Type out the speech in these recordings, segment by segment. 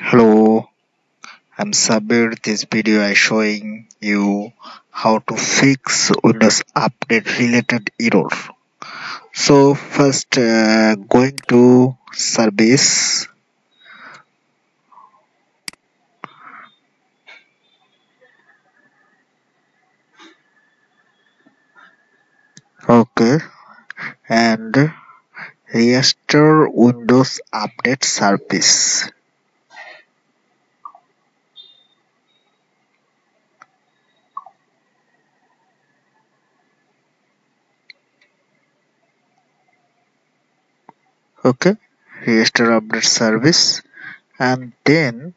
Hello, I'm Sabir. This video is showing you how to fix Windows Update related error. So first going to service, okay, and restore Windows Update service. Okay, restore update service, and then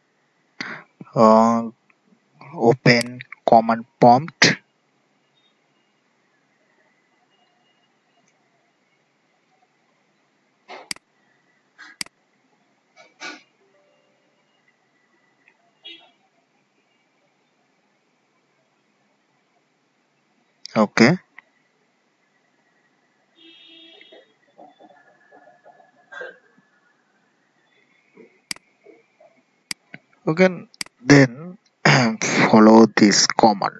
open command prompt. Okay. Okay, then follow this command.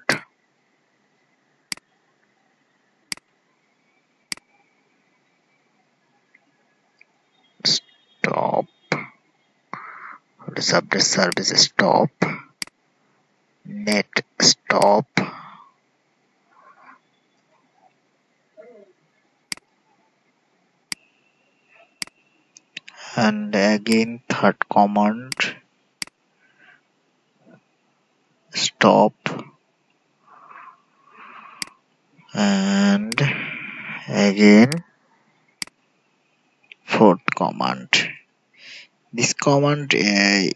Stop. This update service stop. Net stop. And again third command. Stop, and again fourth command. This command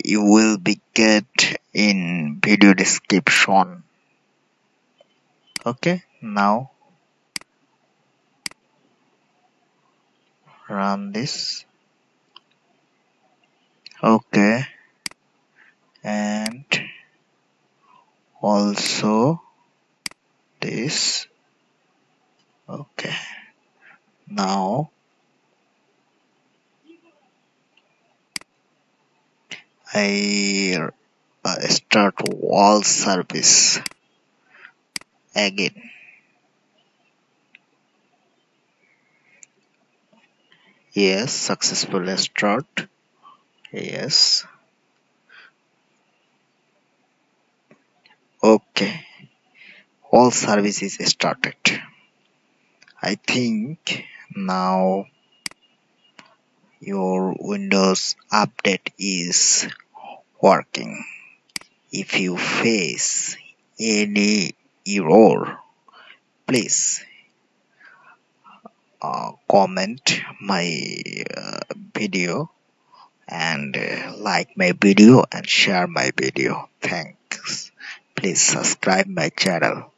you will be get in video description. Okay, now run this. Okay, and also this. Okay, now I start all service again. Yes, successfully start. Yes. Okay, all services started. I think now your Windows Update is working. If you face any error, please comment my video and like my video and share my video. Thanks. Please subscribe my channel.